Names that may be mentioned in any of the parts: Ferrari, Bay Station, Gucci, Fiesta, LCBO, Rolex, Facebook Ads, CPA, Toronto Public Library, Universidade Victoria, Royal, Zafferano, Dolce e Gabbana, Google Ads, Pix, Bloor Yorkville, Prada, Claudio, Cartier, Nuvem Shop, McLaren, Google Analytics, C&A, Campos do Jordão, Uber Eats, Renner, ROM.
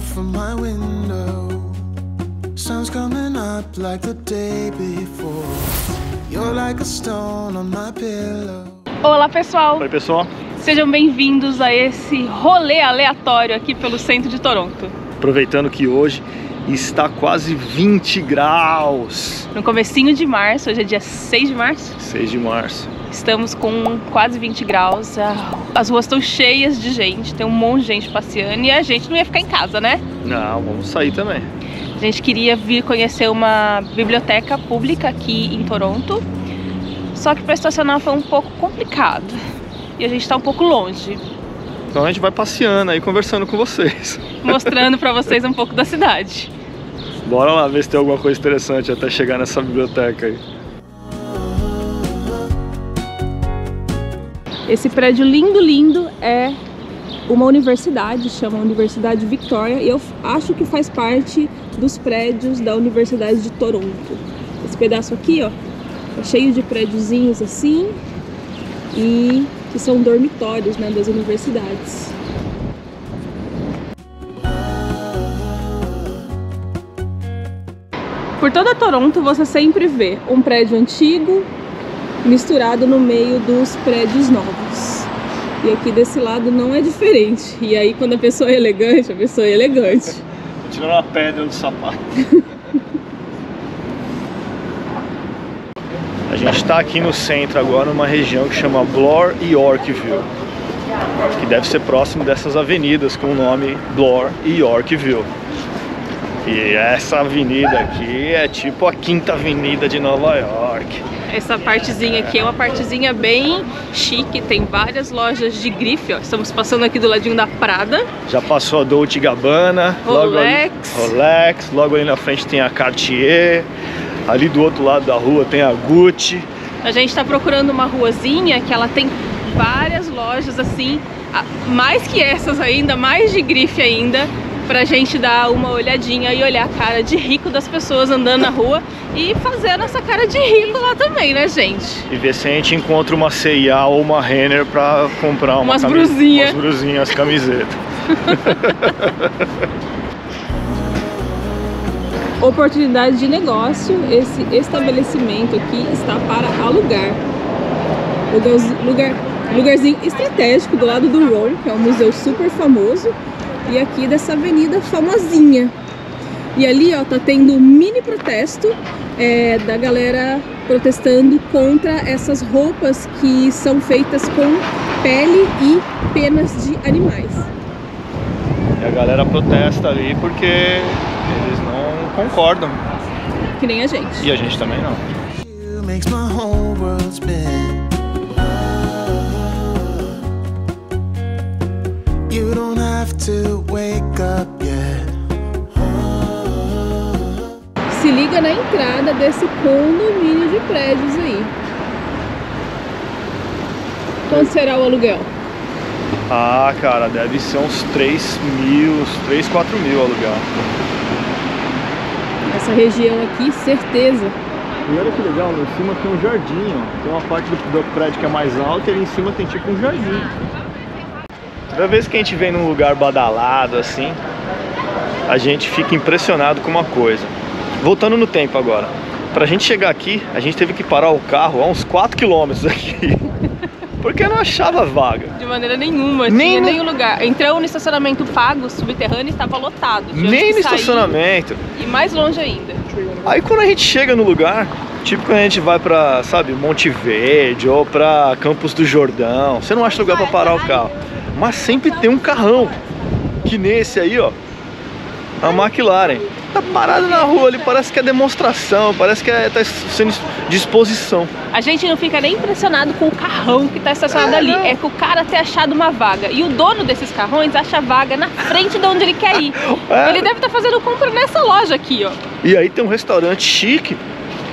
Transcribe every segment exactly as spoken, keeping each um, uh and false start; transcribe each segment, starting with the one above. out from my window. Sun's coming up like the day before. You're like a stone on my pillow. Olá pessoal! Oi pessoal! Sejam bem-vindos a esse rolê aleatório aqui pelo centro de Toronto. Aproveitando que hoje está quase vinte graus. No comecinho de março, hoje é dia seis de março? seis de março. Estamos com quase vinte graus, as ruas estão cheias de gente, tem um monte de gente passeando e a gente não ia ficar em casa, né? Não, vamos sair também. A gente queria vir conhecer uma biblioteca pública aqui em Toronto, só que para estacionar foi um pouco complicado e a gente está um pouco longe. Então a gente vai passeando aí, conversando com vocês. Mostrando para vocês um pouco da cidade. Bora lá ver se tem alguma coisa interessante até chegar nessa biblioteca aí. Esse prédio lindo, lindo, é uma universidade, chama Universidade Victoria, e eu acho que faz parte dos prédios da Universidade de Toronto. Esse pedaço aqui, ó, é cheio de prédiozinhos assim, e que são dormitórios, né, das universidades. Por toda Toronto você sempre vê um prédio antigo, misturado no meio dos prédios novos. E aqui desse lado não é diferente. E aí quando a pessoa é elegante, a pessoa é elegante. Tirando a pedra do sapato. A gente está aqui no centro agora, numa região que chama Bloor Yorkville. Que deve ser próximo dessas avenidas com o nome Bloor Yorkville. E essa avenida aqui é tipo a Quinta Avenida de Nova York. Essa partezinha aqui é uma partezinha bem chique, tem várias lojas de grife, ó. Estamos passando aqui do ladinho da Prada. Já passou a Dolce e Gabbana, Rolex. Logo ali, Rolex, logo ali na frente tem a Cartier, ali do outro lado da rua tem a Gucci. A gente está procurando uma ruazinha que ela tem várias lojas assim, mais que essas ainda, mais de grife ainda, pra gente dar uma olhadinha e olhar a cara de rico das pessoas andando na rua e fazer a nossa cara de rico lá também, né, gente? E ver se a gente encontra uma C e A ou uma Renner pra comprar uma umas brusinhas, umas brusinhas, camiseta. Oportunidade de negócio, esse estabelecimento aqui está para alugar. Lugar, lugar, lugarzinho estratégico do lado do Royal, que é um museu super famoso. E aqui dessa avenida famosinha. E ali, ó, tá tendo um mini protesto é, da galera protestando contra essas roupas que são feitas com pele e penas de animais. E a galera protesta ali porque eles não concordam. Que nem a gente. E a gente também não. You don't have to wake up yet. Se liga na entrada desse condomínio de prédios aí. Quanto será o aluguel? Ah, cara, deve ser uns três mil, três, quatro mil o aluguel. Essa região aqui, certeza. E olha que legal, lá em cima tem um jardim, ó. Tem uma parte do prédio que é mais alta e ali em cima tem tipo um jardim. Toda vez que a gente vem num lugar badalado assim, a gente fica impressionado com uma coisa. Voltando no tempo agora, pra gente chegar aqui, a gente teve que parar o carro a uns quatro quilômetros aqui. Porque não achava vaga. De maneira nenhuma, nem tinha no... nenhum lugar. Entramos no estacionamento pago, subterrâneo, e estava lotado. Nem no estacionamento. E mais longe ainda. Aí quando a gente chega no lugar, tipo quando a gente vai pra, sabe, Monte Verde ou pra Campos do Jordão, você não acha lugar pra parar o carro. Mas sempre tem um carrão, que nesse aí, ó, a McLaren, tá parada na rua ali, parece que é demonstração, parece que é, tá sendo de exposição. A gente não fica nem impressionado com o carrão que tá estacionado é, ali, não. É que o cara ter achado uma vaga, e o dono desses carrões acha vaga na frente de onde ele quer ir. É. Ele deve estar tá fazendo compra nessa loja aqui, ó. E aí tem um restaurante chique,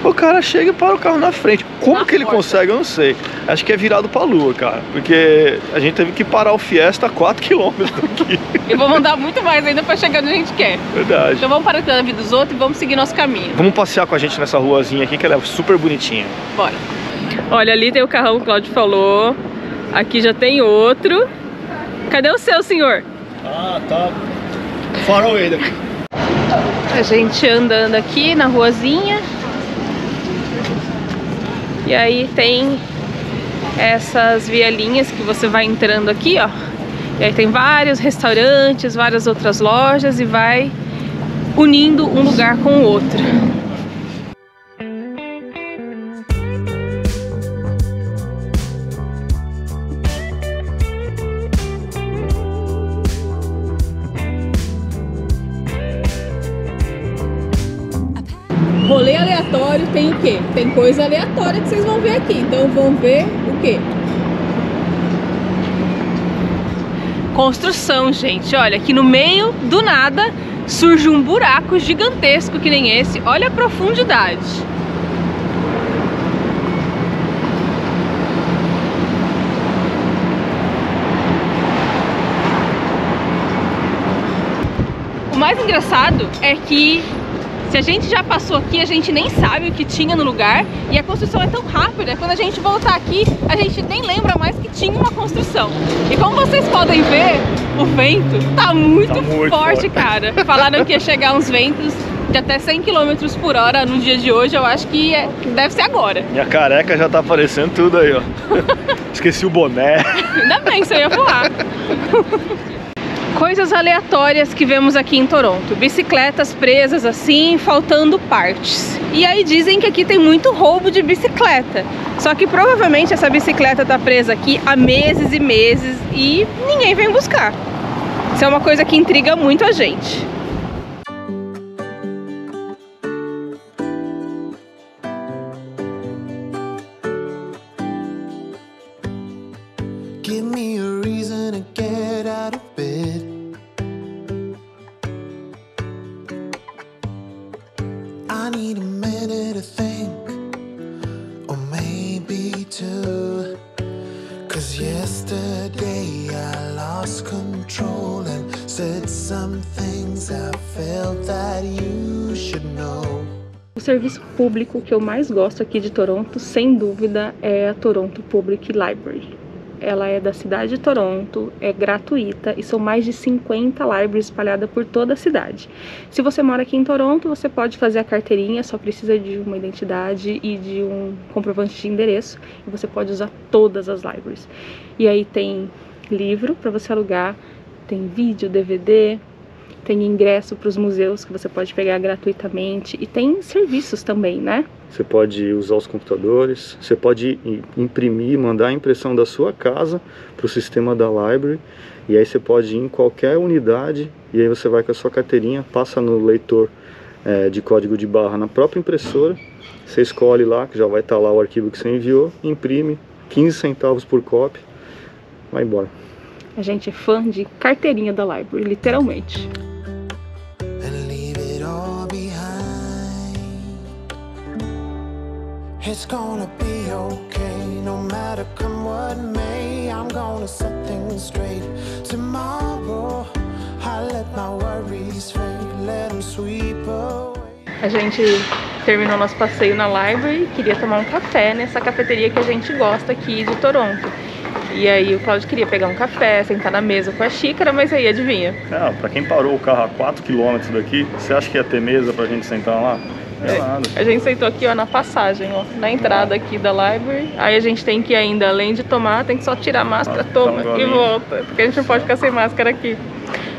o cara chega e para o carro na frente. Como na que ele porta. Consegue, eu não sei. Acho que é virado pra lua, cara. Porque a gente teve que parar o Fiesta a quatro quilômetros daqui. Eu vou mandar muito mais ainda pra chegar onde a gente quer. Verdade. Então vamos parar a vida dos outros e vamos seguir nosso caminho. Vamos passear com a gente nessa ruazinha aqui, que ela é super bonitinha. Bora. Olha, ali tem o carrão que o Cláudio falou. Aqui já tem outro. Cadê o seu, senhor? Ah, tá. fora o Eder. A gente andando aqui na ruazinha. E aí tem essas vielinhas que você vai entrando aqui, ó. E aí tem vários restaurantes, várias outras lojas e vai unindo um lugar com o outro. Rolê aleatório tem o quê? Tem coisa aleatória que vocês vão ver aqui, então vão ver o quê? Construção, gente. Olha, aqui no meio do nada surge um buraco gigantesco que nem esse. Olha a profundidade. O mais engraçado é que se a gente já passou aqui, a gente nem sabe o que tinha no lugar. E a construção é tão rápida, quando a gente voltar aqui, a gente nem lembra mais que tinha uma construção. E como vocês podem ver, o vento tá muito, tá muito forte, forte, cara. Falaram que ia chegar uns ventos de até cem quilômetros por hora no dia de hoje. Eu acho que é, deve ser agora. Minha careca já tá aparecendo tudo aí, ó. Esqueci o boné. Ainda bem, isso eu ia voar. Coisas aleatórias que vemos aqui em Toronto. Bicicletas presas assim, faltando partes. E aí dizem que aqui tem muito roubo de bicicleta. Só que provavelmente essa bicicleta tá presa aqui há meses e meses e ninguém vem buscar. Isso é uma coisa que intriga muito a gente. O serviço público que eu mais gosto aqui de Toronto, sem dúvida, é a Toronto Public Library. Ela é da cidade de Toronto, é gratuita e são mais de cinquenta libraries espalhadas por toda a cidade. Se você mora aqui em Toronto, você pode fazer a carteirinha, só precisa de uma identidade e de um comprovante de endereço e você pode usar todas as libraries. E aí tem livro para você alugar, tem vídeo, D V D, tem ingresso para os museus que você pode pegar gratuitamente e tem serviços também, né? Você pode usar os computadores, você pode imprimir, mandar a impressão da sua casa para o sistema da library e aí você pode ir em qualquer unidade e aí você vai com a sua carteirinha, passa no leitor é, de código de barra na própria impressora, você escolhe lá, que já vai estar lá o arquivo que você enviou, imprime, quinze centavos por cópia, vai embora. A gente é fã de carteirinha da library, literalmente. It's gonna be okay, no matter come what may. I'm gonna set things straight. Tomorrow, I let my worries fade, let them sweep away. A gente terminou nosso passeio na library e queria tomar um café nessa cafeteria que a gente gosta aqui de Toronto. E aí o Claudio queria pegar um café, sentar na mesa com a xícara, mas aí adivinha? Ah, pra quem parou o carro a quatro quilômetros daqui, você acha que ia ter mesa pra gente sentar lá? É. A gente sentou aqui, ó, na passagem, ó, na entrada aqui da library. Aí a gente tem que ainda, além de tomar, tem que só tirar a máscara, ah, toma tá um e volta. Porque a gente não pode ficar sem máscara aqui.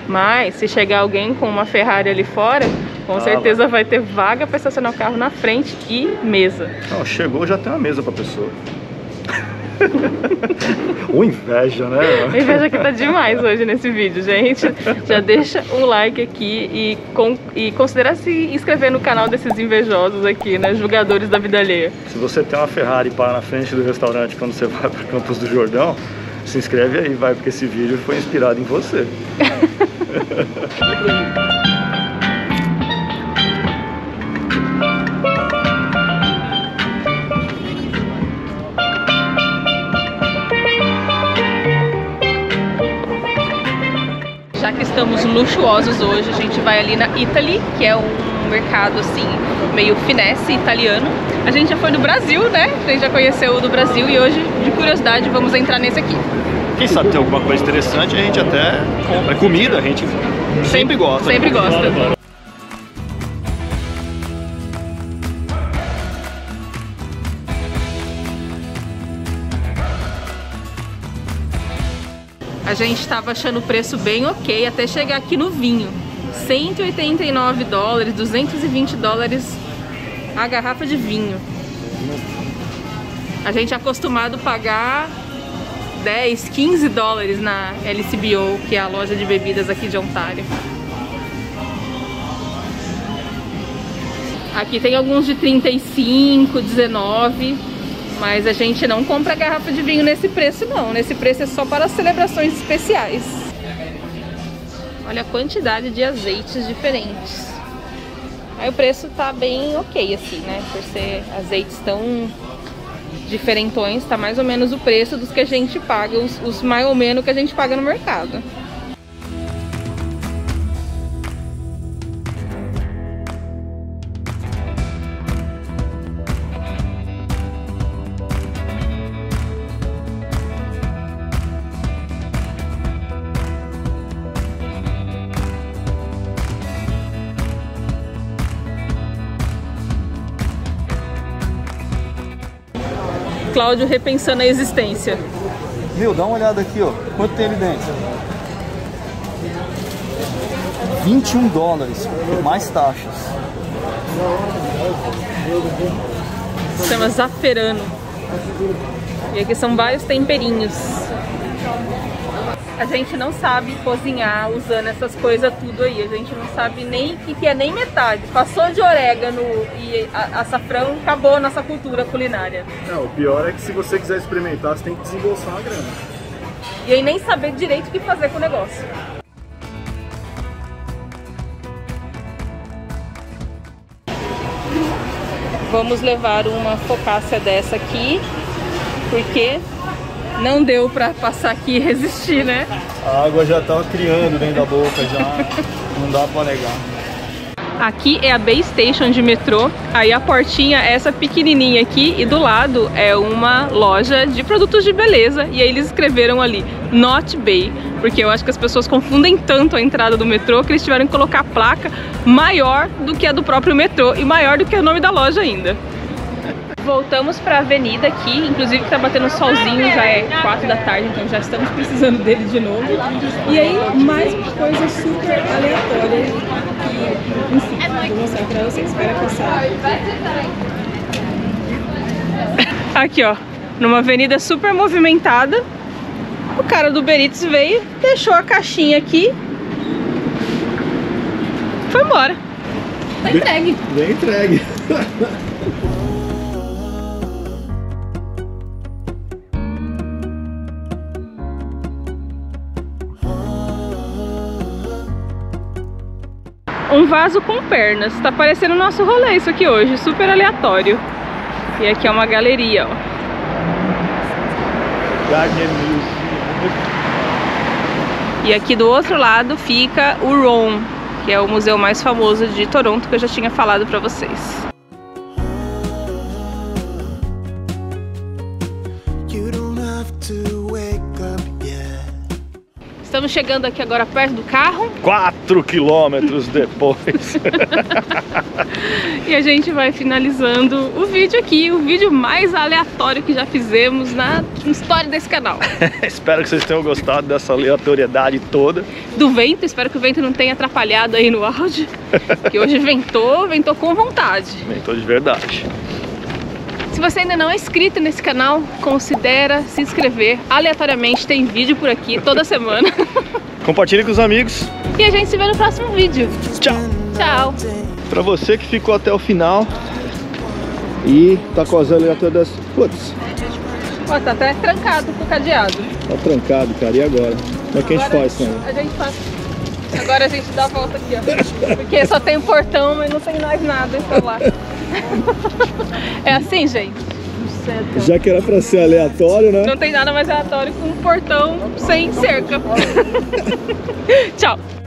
Mas se chegar alguém com uma Ferrari ali fora, com ah, certeza lá vai ter vaga pra estacionar o carro na frente e mesa. Não, chegou, já tem uma mesa pra pessoa. O inveja, né? A inveja que tá demais hoje nesse vídeo, gente. Já deixa um like aqui e, con e considera se inscrever no canal desses invejosos aqui, né? Julgadores da vida alheia. Se você tem uma Ferrari e para na frente do restaurante quando você vai para Campos do Jordão, se inscreve aí, vai, porque esse vídeo foi inspirado em você. Já que estamos luxuosos hoje, a gente vai ali na Italy, que é um mercado assim, meio finesse italiano. A gente já foi no Brasil, né? A gente já conheceu o do Brasil e hoje, de curiosidade, vamos entrar nesse aqui. Quem sabe tem alguma coisa interessante, a gente até compra. Comida, a gente sempre gosta. Sempre né? gosta. A gente estava achando o preço bem ok até chegar aqui no vinho. cento e oitenta e nove dólares, duzentos e vinte dólares a garrafa de vinho. A gente é acostumado a pagar dez, quinze dólares na L C B O, que é a loja de bebidas aqui de Ontário. Aqui tem alguns de trinta e cinco, dezenove. Mas a gente não compra garrafa de vinho nesse preço não, nesse preço é só para celebrações especiais. Olha a quantidade de azeites diferentes. Aí o preço tá bem ok assim, né? Por ser azeites tão diferentões, tá mais ou menos o preço dos que a gente paga, os, os mais ou menos que a gente paga no mercado. Cláudio repensando a existência. Meu, dá uma olhada aqui, ó. Quanto tem ali dentro? vinte e um dólares, mais taxas. Se chama Zafferano. E aqui são vários temperinhos. A gente não sabe cozinhar usando essas coisas tudo aí. A gente não sabe nem o que é nem metade. Passou de orégano e açafrão, acabou a nossa cultura culinária. Não, o pior é que se você quiser experimentar, você tem que desembolsar uma grana. E aí nem saber direito o que fazer com o negócio. Vamos levar uma focaccia dessa aqui, porque... não deu pra passar aqui e resistir, né? A água já tá criando dentro da boca, já não dá pra negar. Aqui é a Bay Station de metrô, aí a portinha é essa pequenininha aqui e do lado é uma loja de produtos de beleza e aí eles escreveram ali, Not Bay, porque eu acho que as pessoas confundem tanto a entrada do metrô que eles tiveram que colocar a placa maior do que a do próprio metrô e maior do que o nome da loja ainda. Voltamos para a avenida aqui, inclusive que tá batendo um solzinho, já é quatro da tarde, então já estamos precisando dele de novo. E aí, mais uma coisa super aleatória que, enfim, vou mostrar para vocês, para passar. Aqui, ó, numa avenida super movimentada, o cara do Uber Eats veio, deixou a caixinha aqui, foi embora. Tá entregue. Bem entregue. Um vaso com pernas, tá parecendo o nosso rolê isso aqui hoje, super aleatório. E aqui é uma galeria, ó. E aqui do outro lado fica o ROM, que é o museu mais famoso de Toronto, que eu já tinha falado pra vocês. Estamos chegando aqui agora perto do carro. quatro quilômetros depois. E a gente vai finalizando o vídeo aqui, o vídeo mais aleatório que já fizemos na história desse canal. Espero que vocês tenham gostado dessa aleatoriedade toda. Do vento, espero que o vento não tenha atrapalhado aí no áudio. Que hoje ventou, ventou com vontade. Ventou de verdade. Se você ainda não é inscrito nesse canal, considera se inscrever. Aleatoriamente tem vídeo por aqui toda semana. Compartilhe com os amigos. E a gente se vê no próximo vídeo. Tchau. Tchau. Pra você que ficou até o final e tá causando todas... Putz. Ó, tá até trancado com o cadeado. Tá trancado, cara. E agora? Como é que a gente faz, né? A gente faz. Agora a gente dá a volta aqui, ó. Porque só tem um portão, mas não tem mais nada pra lá. É assim, gente? Já que era pra ser aleatório, né? Não tem nada mais aleatório com um portão sem cerca. Tchau!